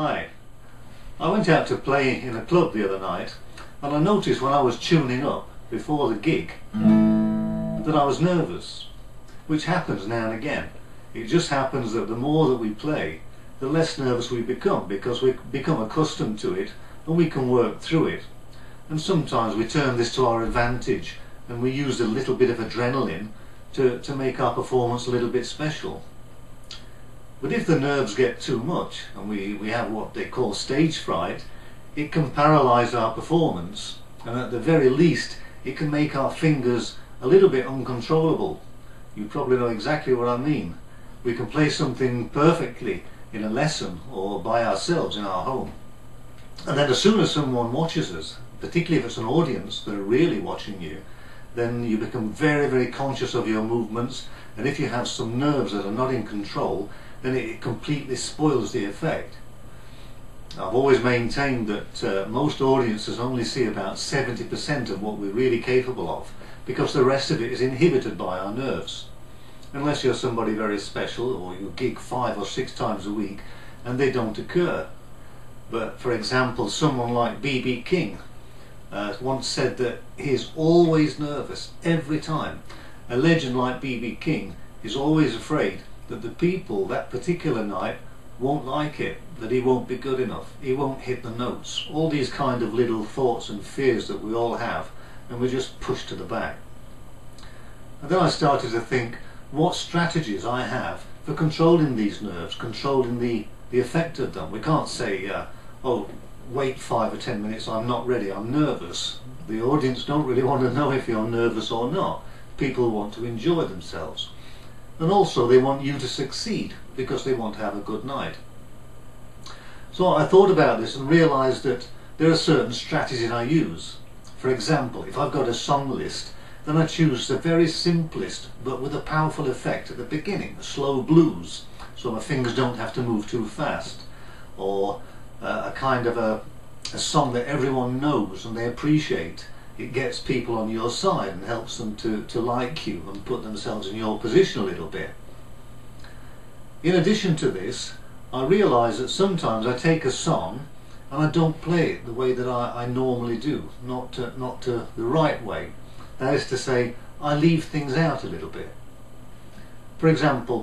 Hi. I went out to play in a club the other night, and I noticed when I was tuning up before the gig that I was nervous, which happens now and again. It just happens that the more that we play, the less nervous we become, because we become accustomed to it and we can work through it. And sometimes we turn this to our advantage and we use a little bit of adrenaline to make our performance a little bit special. But if the nerves get too much and we have what they call stage fright, it can paralyse our performance, and at the very least it can make our fingers a little bit uncontrollable. You probably know exactly what I mean. We can play something perfectly in a lesson or by ourselves in our home, and then as soon as someone watches us, particularly if it's an audience that are really watching you, then you become very, very conscious of your movements, and if you have some nerves that are not in control, then it completely spoils the effect. I've always maintained that most audiences only see about 70% of what we're really capable of, because the rest of it is inhibited by our nerves. Unless you're somebody very special or you gig 5 or 6 times a week, and they don't occur. But for example, someone like B.B. King once said that he is always nervous every time. A legend like B.B. King is always afraid that the people that particular night won't like it, that he won't be good enough, he won't hit the notes. All these kind of little thoughts and fears that we all have, and we're just pushed to the back. And then I started to think what strategies I have for controlling these nerves, controlling the effect of them. We can't say, oh, wait 5 or 10 minutes, I'm not ready, I'm nervous. The audience don't really want to know if you're nervous or not. People want to enjoy themselves. And also they want you to succeed because they want to have a good night. So I thought about this and realised that there are certain strategies I use. For example, if I've got a song list, then I choose the very simplest but with a powerful effect at the beginning, a slow blues, so my fingers don't have to move too fast. Or a kind of a song that everyone knows and they appreciate. It gets people on your side and helps them to like you and put themselves in your position a little bit. In addition to this, I realise that sometimes I take a song and I don't play it the way that I normally do, not the right way. That is to say, I leave things out a little bit. For example,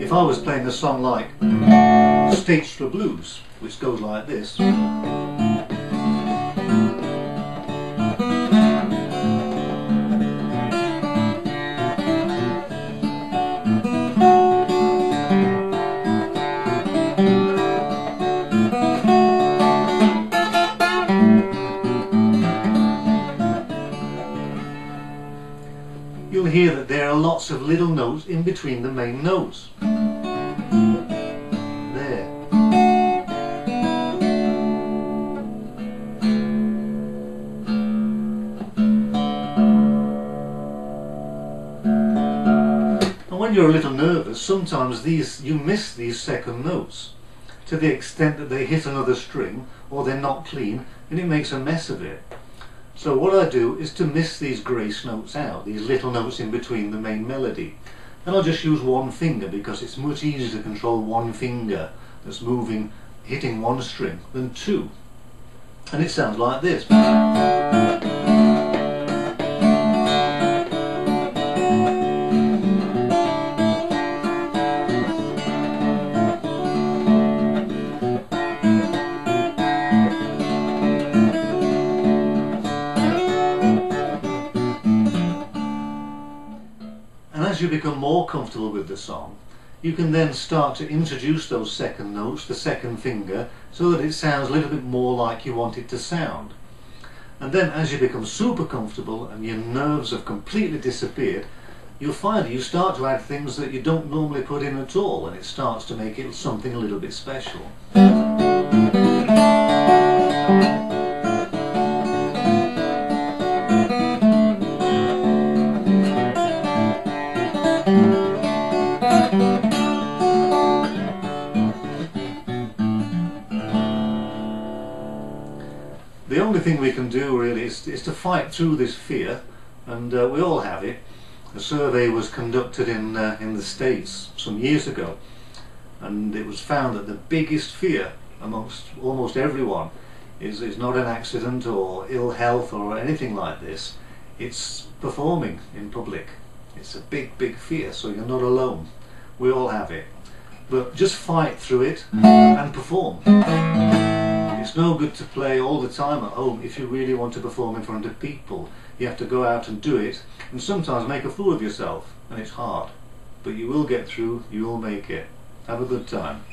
if I was playing a song like States for Blues, which goes like this, you'll hear that there are lots of little notes in between the main notes. When you're a little nervous, sometimes you miss these second notes to the extent that they hit another string or they're not clean, and it makes a mess of it. So what I do is to miss these grace notes out, these little notes in between the main melody, and I'll just use one finger, because it's much easier to control one finger that's moving, hitting one string, than two. And it sounds like this. As you become more comfortable with the song, you can then start to introduce those second notes, the second finger, so that it sounds a little bit more like you want it to sound. And then as you become super comfortable and your nerves have completely disappeared, you'll find that you start to add things that you don't normally put in at all, and it starts to make it something a little bit special. The only thing we can do really is to fight through this fear, and we all have it, A survey was conducted in the States some years ago, and it was found that the biggest fear amongst almost everyone is not an accident or ill health or anything like this. It's performing in public. It's a big fear, so you're not alone. We all have it. But just fight through it and perform. It's no good to play all the time at home. If you really want to perform in front of people, you have to go out and do it, and sometimes make a fool of yourself, and it's hard. But you will get through, you will make it. Have a good time.